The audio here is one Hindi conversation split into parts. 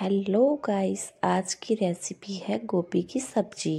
हेलो गाइस, आज की रेसिपी है गोभी की सब्जी।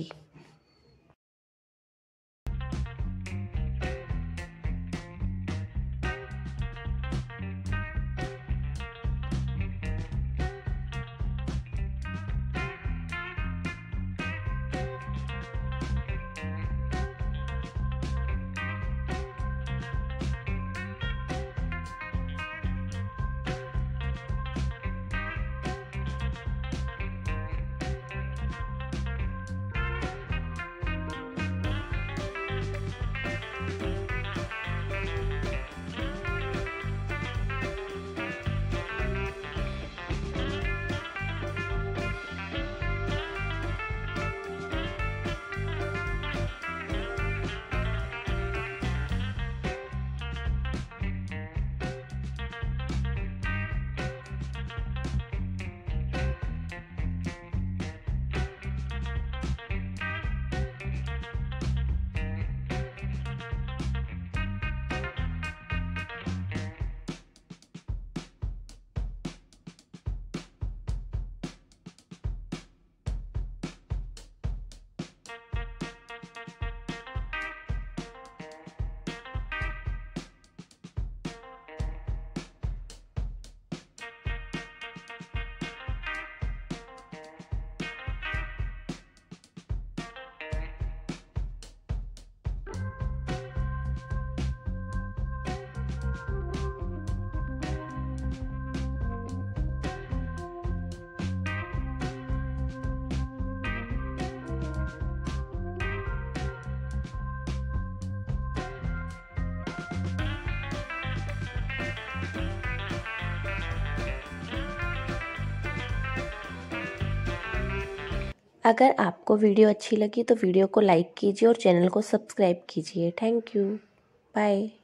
अगर आपको वीडियो अच्छी लगी तो वीडियो को लाइक कीजिए और चैनल को सब्सक्राइब कीजिए। Thank you, bye.